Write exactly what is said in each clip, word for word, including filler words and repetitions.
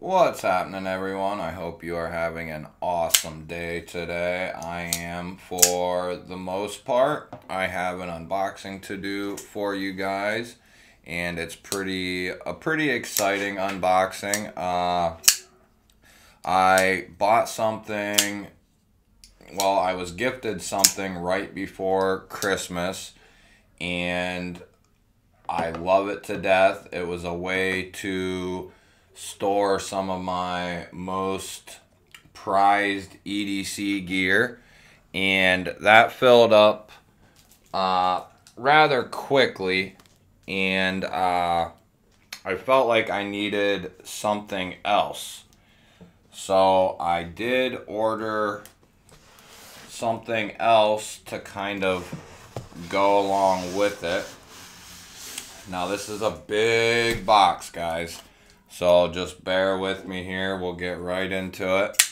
What's happening, everyone? I hope you are having an awesome day today. I am, for the most part. I have an unboxing to do for you guys, and it's pretty a pretty exciting unboxing. Uh, I bought something, well, I was gifted something right before Christmas, and I love it to death. It was a way to store some of my most prized E D C gear, and that filled up uh, rather quickly, and uh, I felt like I needed something else. So I did order something else to kind of go along with it. Now this is a big box, guys. So just bear with me here. We'll get right into it.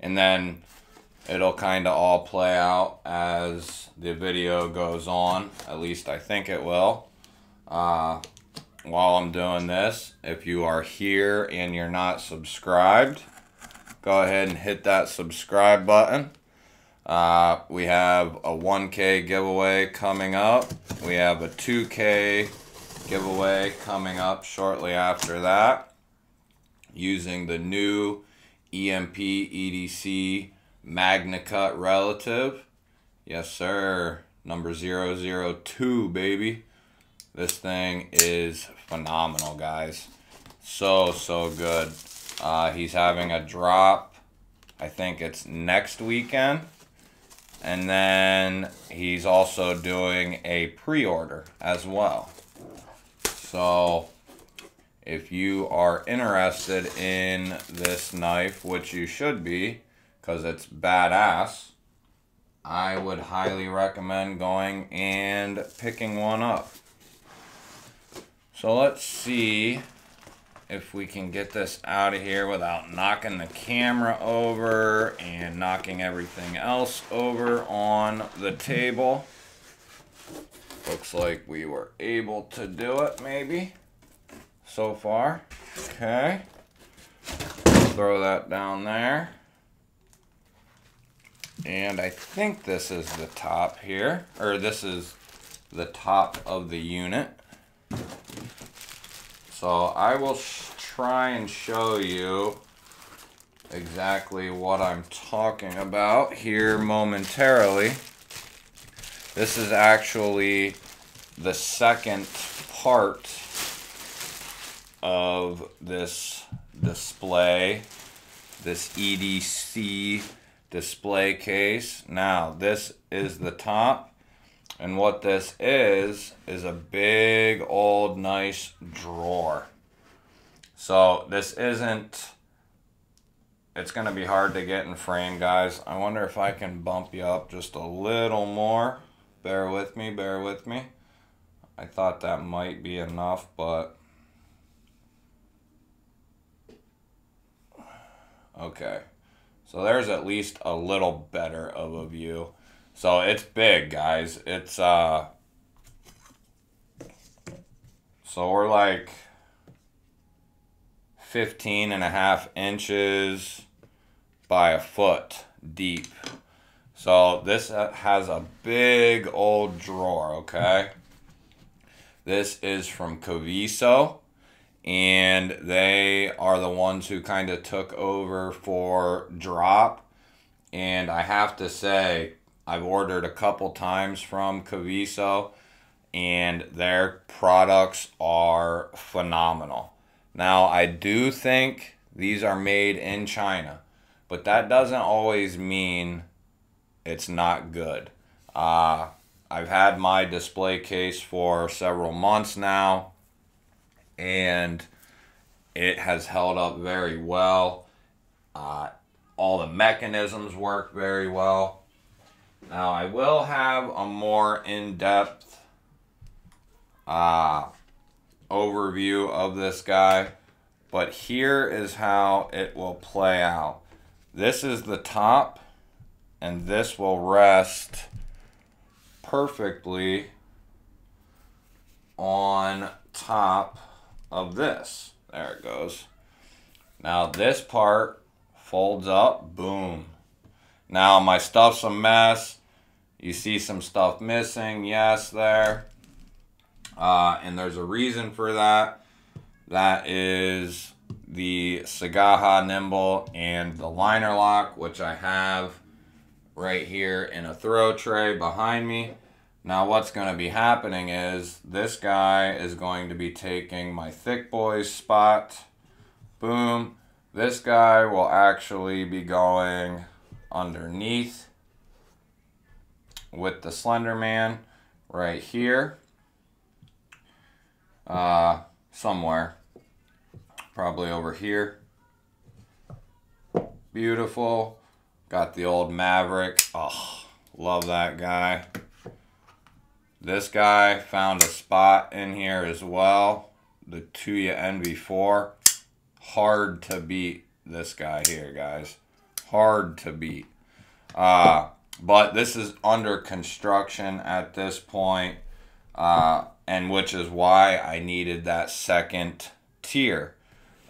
And then it'll kind of all play out as the video goes on. At least I think it will. Uh, while I'm doing this, if you are here and you're not subscribed, go ahead and hit that subscribe button. Uh, we have a one K giveaway coming up. We have a two K giveaway coming up shortly after that, using the new E M P E D C Magna Cut Relative. Yes, sir. Number zero zero two, baby. This thing is phenomenal, guys. So, so good. Uh, he's having a drop. I think it's next weekend. And then he's also doing a pre-order as well. So if you are interested in this knife, which you should be, because it's badass, I would highly recommend going and picking one up. So let's see if we can get this out of here without knocking the camera over and knocking everything else over on the table. Looks like we were able to do it, maybe, so far. Okay. Throw that down there. And I think this is the top here, or this is the top of the unit. So I will try and show you exactly what I'm talking about here momentarily. This is actually the second part of this display, this E D C display case. Now, this is the top, and what this is, is a big, old, nice drawer. So this isn't, it's gonna be hard to get in frame, guys. I wonder if I can bump you up just a little more. Bear with me, bear with me. I thought that might be enough, but... okay. So there's at least a little better of a view. So it's big, guys. It's, uh... so we're like fifteen and a half inches by a foot deep. So this has a big old drawer, okay? This is from Kaviso, and they are the ones who kind of took over for Drop. And I have to say, I've ordered a couple times from Kaviso, and their products are phenomenal. Now, I do think these are made in China, but that doesn't always mean it's not good. Uh, I've had my display case for several months now, and it has held up very well. Uh, all the mechanisms work very well. Now, I will have a more in-depth uh, overview of this guy, but here is how it will play out. This is the top. And this will rest perfectly on top of this. There it goes. Now this part folds up, boom. Now my stuff's a mess. You see some stuff missing, yes, there. Uh, and there's a reason for that. That is the Sagaha Nimble and the liner lock, which I have right here in a throw tray behind me. Now what's going to be happening is this guy is going to be taking my thick boy's spot. Boom. This guy will actually be going underneath with the Slenderman right here. Uh, somewhere. Probably over here. Beautiful. Got the old Maverick. Oh, love that guy. This guy found a spot in here as well. The Tuya N V four. Hard to beat this guy here, guys. Hard to beat. Uh, but this is under construction at this point. Uh, and which is why I needed that second tier.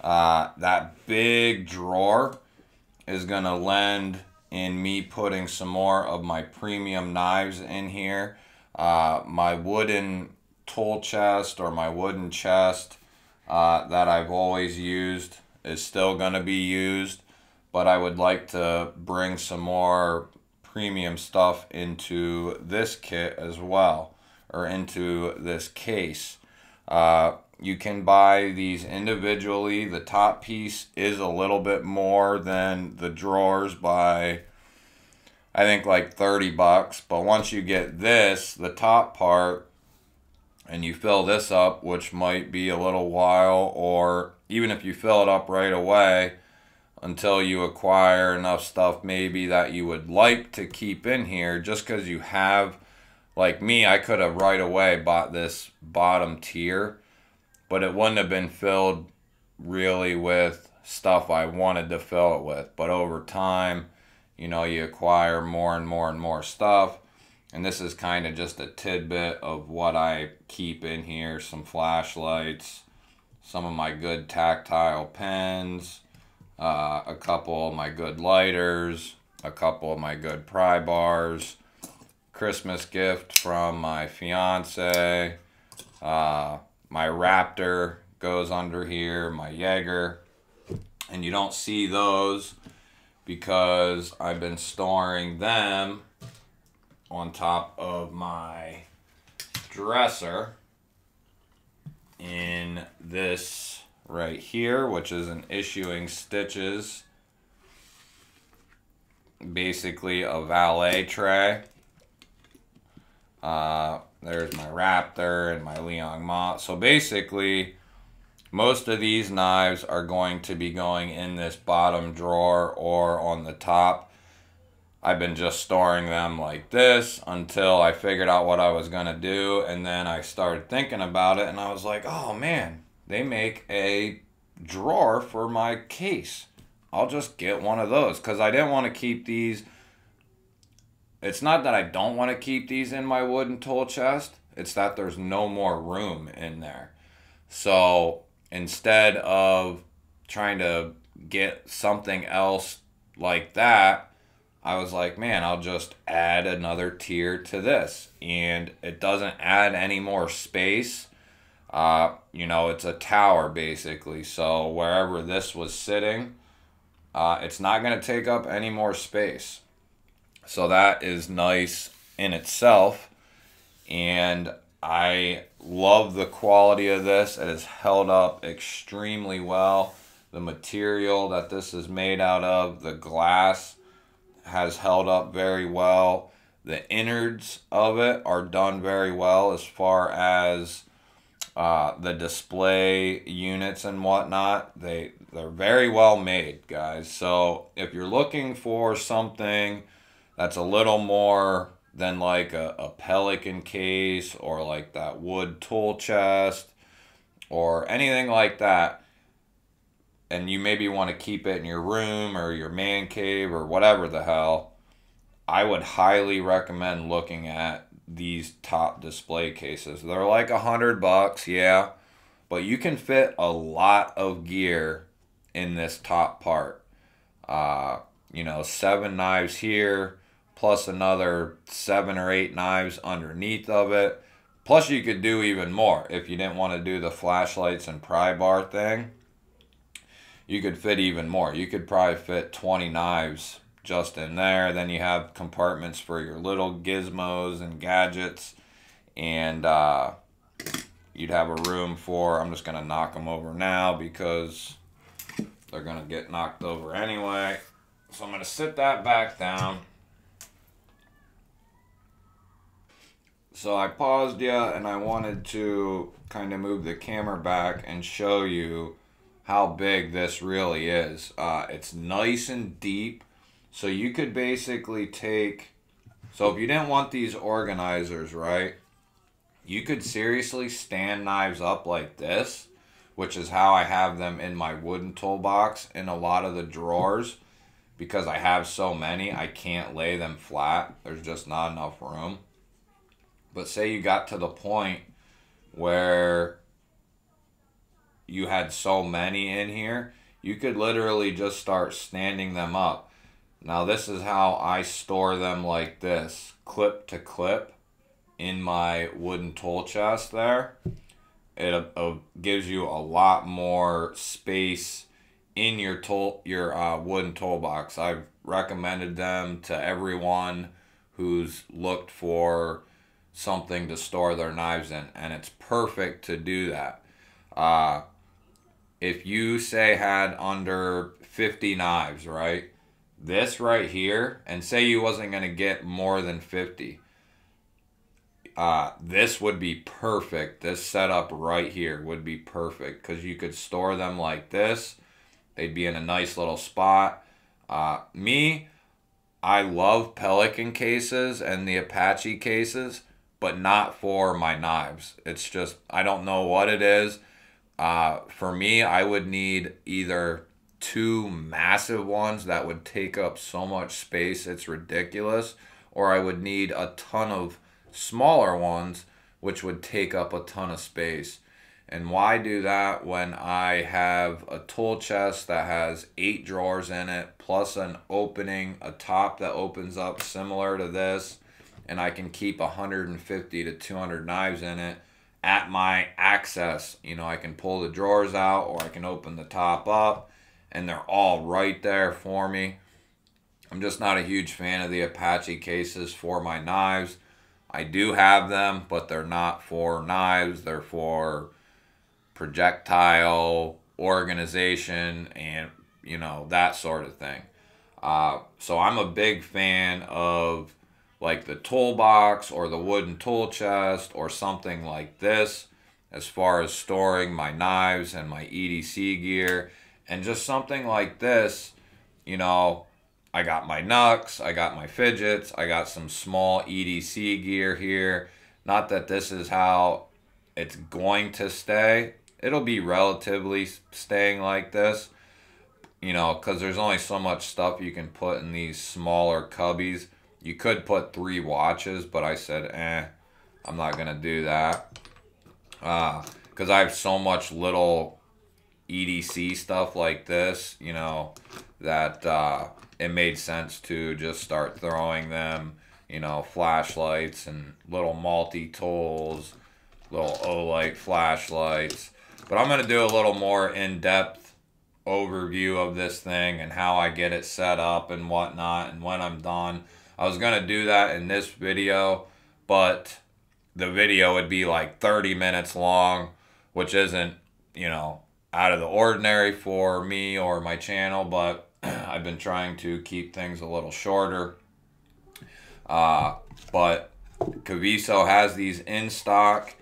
Uh, that big drawer is going to lend in me putting some more of my premium knives in here. Uh, my wooden tool chest or my wooden chest uh, that I've always used is still going to be used, but I would like to bring some more premium stuff into this kit as well, or into this case. Uh, you can buy these individually. The top piece is a little bit more than the drawers by, I think, like thirty bucks. But once you get this, the top part, and you fill this up, which might be a little while, or even if you fill it up right away, until you acquire enough stuff maybe that you would like to keep in here, just because you have, like me, I could have right away bought this bottom tier, but it wouldn't have been filled really with stuff I wanted to fill it with. But over time, you know, you acquire more and more and more stuff. And this is kind of just a tidbit of what I keep in here. Some flashlights, some of my good tactile pens, uh, a couple of my good lighters, a couple of my good pry bars, Christmas gift from my fiance, uh, my Raptor goes under here, my Jaeger, and you don't see those because I've been storing them on top of my dresser in this right here, which is an Issuing Stitches, basically a valet tray. Uh, There's my Raptor and my Liang Ma. So basically, most of these knives are going to be going in this bottom drawer or on the top. I've been just storing them like this until I figured out what I was going to do. And then I started thinking about it and I was like, oh man, they make a drawer for my case. I'll just get one of those because I didn't want to keep these. It's not that I don't want to keep these in my wooden tool chest. It's that there's no more room in there. So instead of trying to get something else like that, I was like, man, I'll just add another tier to this. And it doesn't add any more space. Uh, you know, it's a tower basically. So wherever this was sitting, uh, it's not going to take up any more space. So that is nice in itself, and I love the quality of this. It has held up extremely well. The material that this is made out of, the glass, has held up very well. The innards of it are done very well as far as uh, the display units and whatnot. They, they're very well made, guys. So if you're looking for something that's a little more than like a, a Pelican case or like that wood tool chest or anything like that, and you maybe want to keep it in your room or your man cave or whatever the hell, I would highly recommend looking at these top display cases. They're like a hundred bucks, yeah, but you can fit a lot of gear in this top part. Uh, you know, seven knives here, plus another seven or eight knives underneath of it. Plus you could do even more if you didn't want to do the flashlights and pry bar thing. You could fit even more. You could probably fit twenty knives just in there. Then you have compartments for your little gizmos and gadgets. And uh, you'd have a room for, I'm just going to knock them over now because they're going to get knocked over anyway. So I'm going to sit that back down. So I paused you and I wanted to kind of move the camera back and show you how big this really is. Uh, it's nice and deep. So you could basically take, so if you didn't want these organizers, right, you could seriously stand knives up like this, which is how I have them in my wooden toolbox in a lot of the drawers, because I have so many, I can't lay them flat. There's just not enough room. But say you got to the point where you had so many in here, you could literally just start standing them up. Now this is how I store them, like this, clip to clip, in my wooden tool chest there. It uh, gives you a lot more space in your tool, your uh, wooden toolbox. I've recommended them to everyone who's looked for something to store their knives in, and it's perfect to do that. Uh, If you say had under fifty knives, right? This right here, and say you wasn't going to get more than fifty. Uh, this would be perfect. This setup right here would be perfect because you could store them like this. They'd be in a nice little spot. Uh, me, I love Pelican cases and the Apache cases, but not for my knives. It's just, I don't know what it is. Uh, for me, I would need either two massive ones that would take up so much space, it's ridiculous, or I would need a ton of smaller ones, which would take up a ton of space. And why do that when I have a tool chest that has eight drawers in it, plus an opening, a top that opens up similar to this, and I can keep one hundred fifty to two hundred knives in it at my access? You know, I can pull the drawers out or I can open the top up and they're all right there for me. I'm just not a huge fan of the Apache cases for my knives. I do have them, but they're not for knives. They're for projectile organization and, you know, that sort of thing. Uh, so I'm a big fan of like the toolbox or the wooden tool chest or something like this as far as storing my knives and my E D C gear. And just something like this, you know, I got my Nucks, I got my Fidgets, I got some small E D C gear here. Not that this is how it's going to stay. It'll be relatively staying like this, you know, because there's only so much stuff you can put in these smaller cubbies. You could put three watches, but I said, eh, I'm not going to do that. Because uh, I have so much little E D C stuff like this, you know, that uh, it made sense to just start throwing them, you know, flashlights and little multi-tools, little Olight flashlights. But I'm going to do a little more in-depth overview of this thing and how I get it set up and whatnot and when I'm done. I was going to do that in this video, but the video would be like thirty minutes long, which isn't, you know, out of the ordinary for me or my channel, but I've been trying to keep things a little shorter. Uh, but Kaviso has these in stock,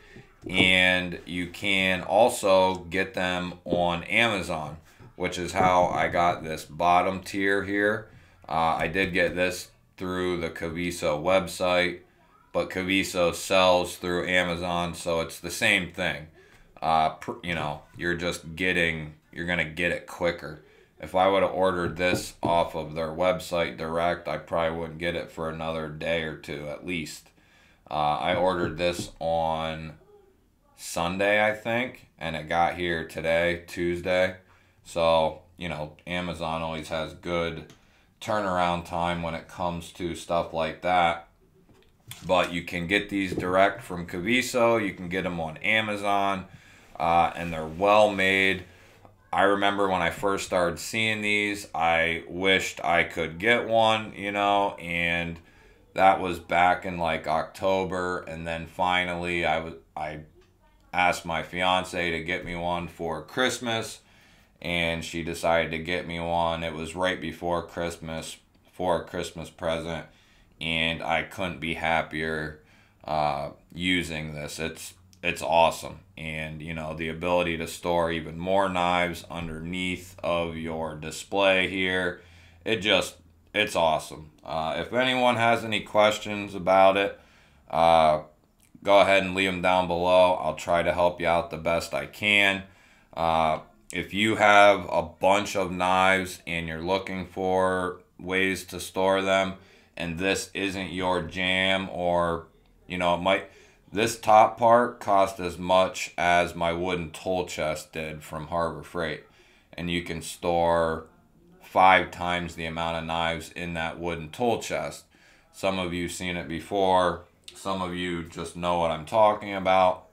and you can also get them on Amazon, which is how I got this bottom tier here. Uh, I did get this through the Kaviso website, but Kaviso sells through Amazon, so it's the same thing. Uh, you know, you're just getting, you're going to get it quicker. If I would have ordered this off of their website direct, I probably wouldn't get it for another day or two at least. Uh, I ordered this on Sunday, I think, and it got here today, Tuesday. So, you know, Amazon always has good turnaround time when it comes to stuff like that. But you can get these direct from Kaviso. You can get them on Amazon, uh, and they're well made. I remember when I first started seeing these, I wished I could get one, you know, and that was back in like October. And then finally I was, I asked my fiance to get me one for Christmas, and she decided to get me one. It was right before Christmas for a Christmas present, and I couldn't be happier uh, using this. It's It's awesome. And, you know, the ability to store even more knives underneath of your display here, it just, it's awesome. Uh, if anyone has any questions about it, uh, go ahead and leave them down below. I'll try to help you out the best I can. Uh, if you have a bunch of knives and you're looking for ways to store them, and this isn't your jam, or, you know, it might... This top part cost as much as my wooden tool chest did from Harbor Freight. And you can store five times the amount of knives in that wooden tool chest. Some of you seen it before. Some of you just know what I'm talking about.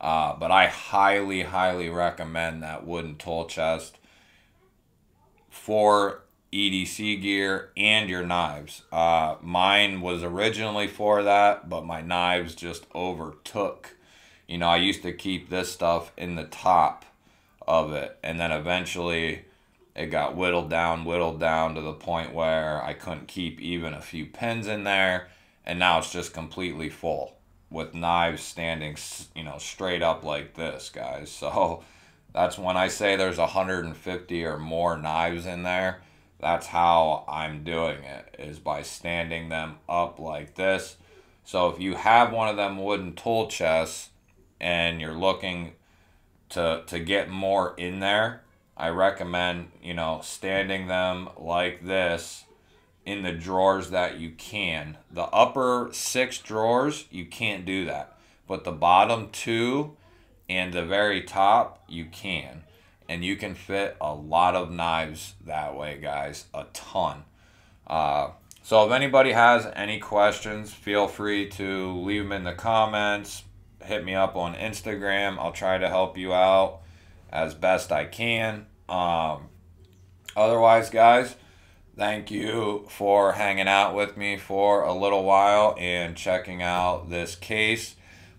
Uh, but I highly, highly recommend that wooden tool chest for E D C gear and your knives. Uh, mine was originally for that, but my knives just overtook. You know, I used to keep this stuff in the top of it, and then eventually it got whittled down, whittled down to the point where I couldn't keep even a few pins in there, and now it's just completely full with knives standing, you know, straight up like this, guys. So that's when I say there's one hundred fifty or more knives in there. That's how I'm doing it, is by standing them up like this. So if you have one of them wooden tool chests and you're looking to, to get more in there, I recommend, you know, standing them like this in the drawers that you can. The upper six drawers, you can't do that. But the bottom two and the very top, you can. And you can fit a lot of knives that way, guys, a ton. Uh, so if anybody has any questions, feel free to leave them in the comments. Hit me up on Instagram. I'll try to help you out as best I can. Um, otherwise, guys, thank you for hanging out with me for a little while and checking out this case.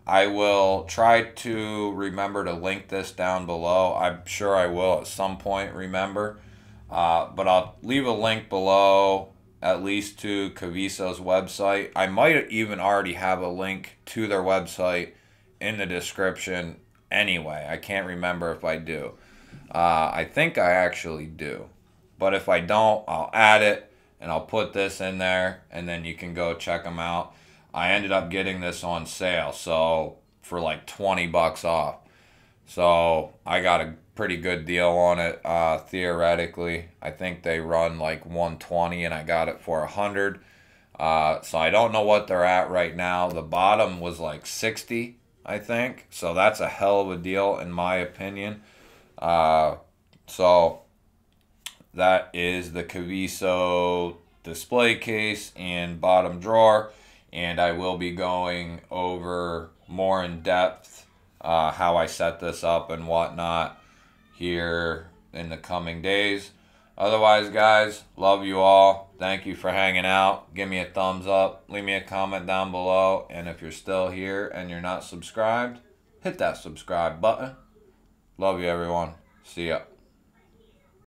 I will try to remember to link this down below. I'm sure I will at some point remember. Uh, but I'll leave a link below, at least to Kaviso's website. I might even already have a link to their website in the description anyway. I can't remember if I do. Uh, I think I actually do. But if I don't, I'll add it and I'll put this in there, and then you can go check them out. I ended up getting this on sale, so for like twenty bucks off. So I got a pretty good deal on it, uh, theoretically. I think they run like one twenty, and I got it for one hundred. Uh, so I don't know what they're at right now. The bottom was like sixty, I think. So that's a hell of a deal in my opinion. Uh, so that is the Kaviso display case and bottom drawer. And I will be going over more in depth uh, how I set this up and whatnot here in the coming days. Otherwise, guys, love you all. Thank you for hanging out. Give me a thumbs up. Leave me a comment down below. And if you're still here and you're not subscribed, hit that subscribe button. Love you, everyone. See ya.